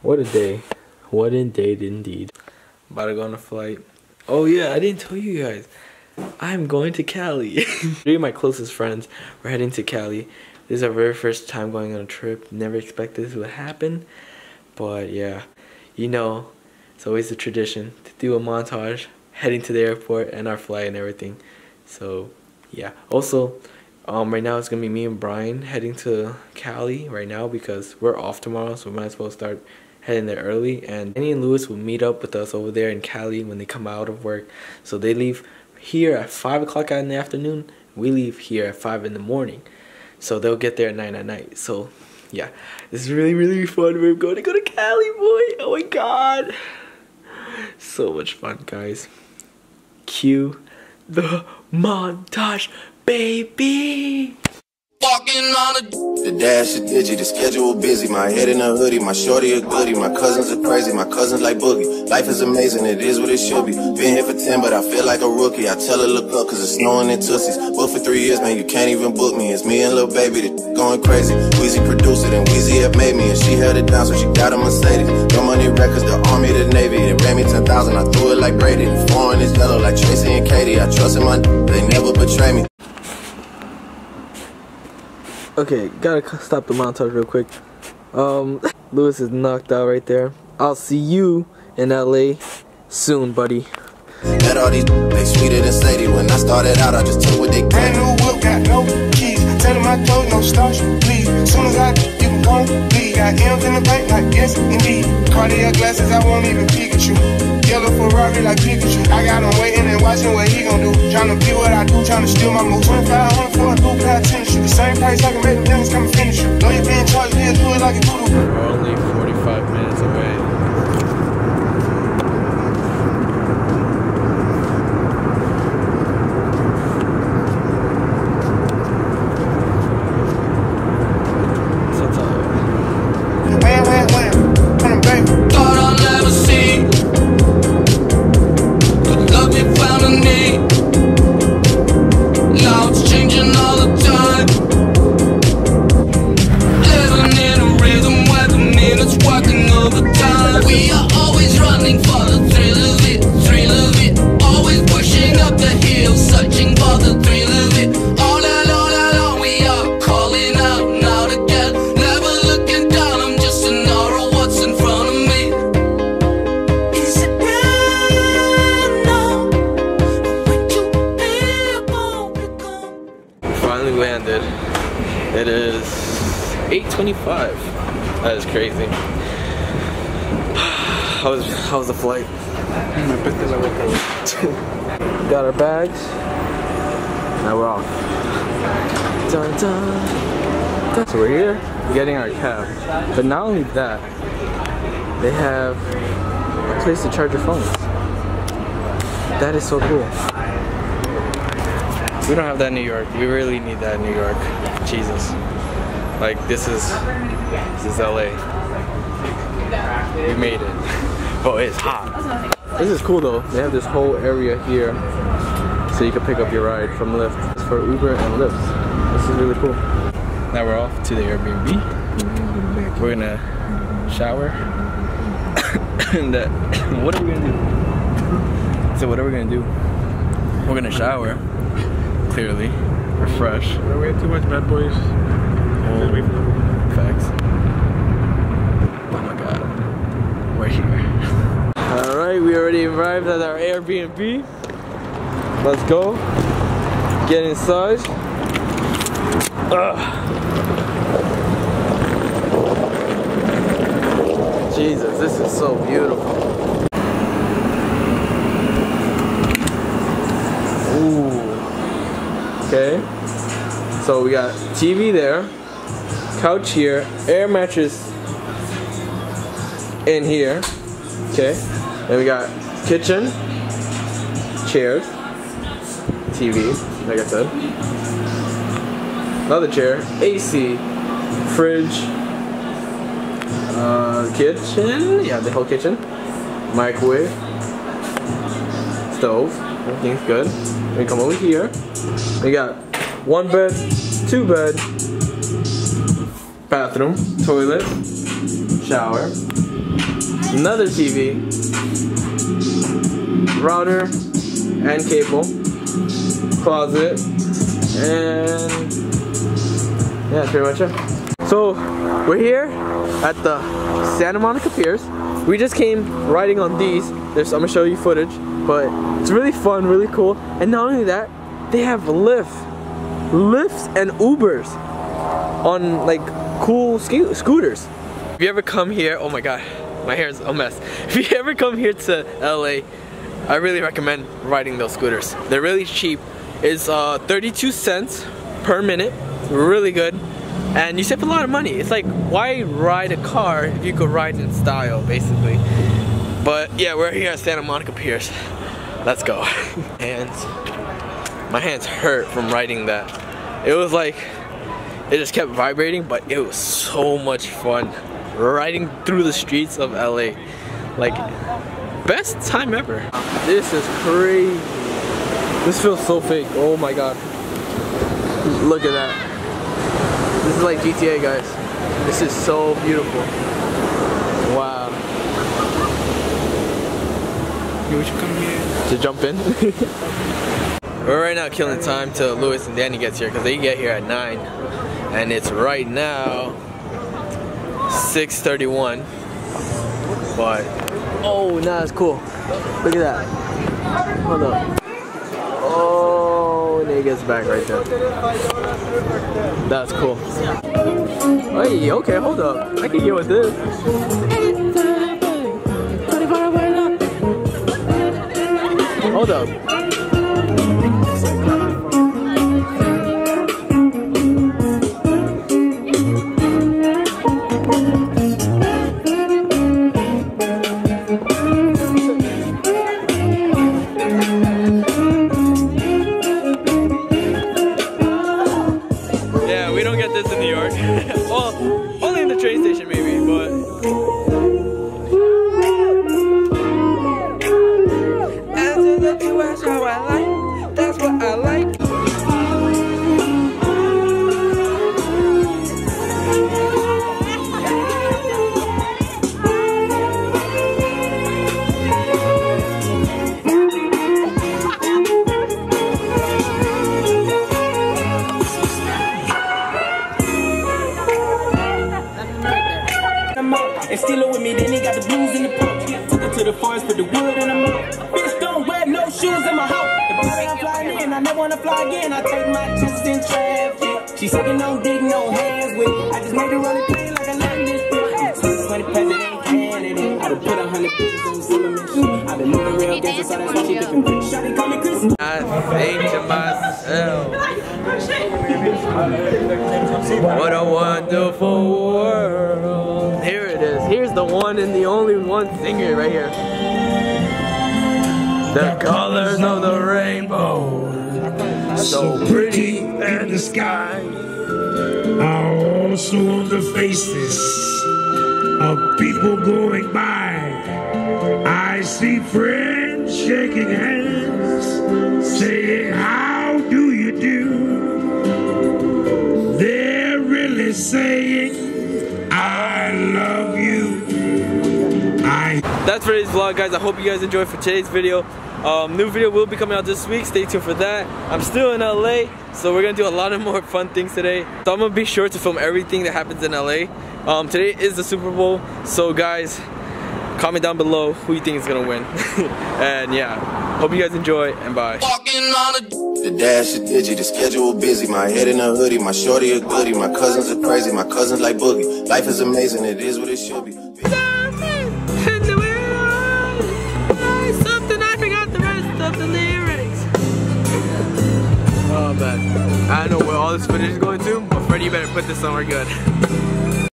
What a day. What a day indeed. About to go on a flight. Oh yeah, I didn't tell you guys. I'm going to Cali. Three of my closest friends were heading to Cali. This is our very first time going on a trip. Never expected this would happen. But yeah, you know, it's always a tradition to do a montage heading to the airport and our flight and everything. So yeah. Also, right now it's going to be me and Brian heading to Cali right now because we're off tomorrow. So we might as well start heading there early. And Danny and Lewis will meet up with us over there in Cali when they come out of work. So they leave here at 5 o'clock in the afternoon. We leave here at 5 in the morning. So they'll get there at 9 at night. So yeah, this is really, really fun. We're going to go to Cali, boy. Oh my god. So much fun, guys. Cue the montage, baby. Walking on the dash, a digi, the schedule busy. My head in a hoodie, my shorty a goodie. My cousins are crazy, my cousins like boogie. Life is amazing, it is what it should be. Been here for 10, but I feel like a rookie. I tell her look up, cause it's snowing in Tootsies. Booked for 3 years, man, you can't even book me. It's me and Lil Baby, that going crazy. Weezy produced it, and Weezy have made me. And she held it down, so she got a Mercedes. No money records, the army, the navy. They ran me 10,000, I threw it like Brady. Foreign is yellow like Tracy and Katie. I trust in my, they never betray me. Okay, gotta stop the montage real quick. Lewis is knocked out right there. I'll see you in LA soon, buddy. Let all these they sweeter than Sadie. When I started out, I just took what they gave. Brand new whip, got no keys. Tell them I told no stars, please. Soon as I you can call me. Got M's in the bank, like yes, indeed. Cardiac glasses, I won't even Pikachu. Yellow Ferrari like Pikachu. I got him waiting and watching what he gon' do. Tryna be what I do, tryna steal my move. 2500 for a blue cloud tennis shoe. The same price I can make them things come and finish you. Know you being charged, then do it like a doodle. We're only 45 minutes away. Landed. It is 8:25. That is crazy. How was the flight? Got our bags. Now we're off. Dun, dun. So we're here getting our cab. But not only that, they have a place to charge your phones. That is so cool. We don't have that in New York. We really need that in New York. Jesus. Like, this is LA. We made it. Oh, it's hot. This is cool though. They have this whole area here so you can pick up your ride from Lyft. It's for Uber and Lyft. This is really cool. Now we're off to the Airbnb. We're gonna shower. And what are we gonna do? So what are we gonna do? We're gonna shower. Clearly, refresh. We had too much Bad Boys. Facts. Oh my god. We're here. Alright, we already arrived at our Airbnb. Let's go. Get inside. Ugh. Jesus, this is so beautiful. Okay, so we got TV there, couch here, air mattress in here, okay, then we got kitchen, chairs, TV, like I said, another chair, AC, fridge, kitchen, yeah, the whole kitchen, microwave, stove, everything's good. We come over here. We got one bed, two bed, bathroom, toilet, shower, another TV, router and cable, closet, and yeah, that's pretty much it. So we're here at the Santa Monica Piers. We just came riding on these. I'm gonna show you footage, but it's really fun, really cool. And not only that, they have lifts and Ubers on like cool scooters. If you ever come here, oh my god, my hair is a mess. If you ever come here to LA, I really recommend riding those scooters. They're really cheap. It's 32 cents per minute, really good. And you save a lot of money. It's like, why ride a car if you could ride in style, basically. But yeah, we're here at Santa Monica Piers. Let's go. And my hands hurt from riding that. It was like, it just kept vibrating, but it was so much fun. Riding through the streets of LA. Like, best time ever. This is crazy. This feels so fake. Oh my god. Look at that. This is like GTA, guys. This is so beautiful. Wow. Would you come here to jump in? We're right now killing time till Lewis and Danny gets here, because they get here at 9, and it's right now 6:31. But oh, nah, it's cool. Look at that. Hold up. Oh, and he gets back right there. That's cool. Hey, okay, hold up. I can get with this. Hold up. Yeah, we don't get this in New York. Well, only in the train station maybe, but... And still with me, then they got the blues in the pump. Took it to the forest, put the wood in the mouth. Bitch, don't wear no shoes in my house. The boy ain't flying in, I never wanna fly again. I take my chances in traffic. She sucking no dick, no hands with it. I just made her run it clean like a lightning bitch. 20 president ain't candidate. I done put 100 bitches on Zimmerman. I been living real gangster, so that's why she different bitch. Shawty call me Chris. I think to myself, what a wonderful world. Here it is. Here's the one and the only one singer right here. The colors of the rainbow, so pretty in the sky. I also on the faces of people going by. I see friends shaking hands, saying how do you do. They're really saying I love you. That's for today's vlog, guys. I hope you guys enjoyed for today's video. New video will be coming out this week. Stay tuned for that. I'm still in LA, so we're gonna do a lot of more fun things today. So I'm gonna be sure to film everything that happens in LA. Today is the Super Bowl, so guys, comment down below who you think is gonna win. And yeah, hope you guys enjoy, and bye. Walking on the dash is digi, the schedule busy. My head in a hoodie, my shorty a goodie. My cousins are crazy, my cousins like boogie. Life is amazing, it is what it should be. Something in the world, something I forgot the rest of the lyrics. Oh man, I don't know where all this footage is going to, but Freddy, you better put this somewhere good.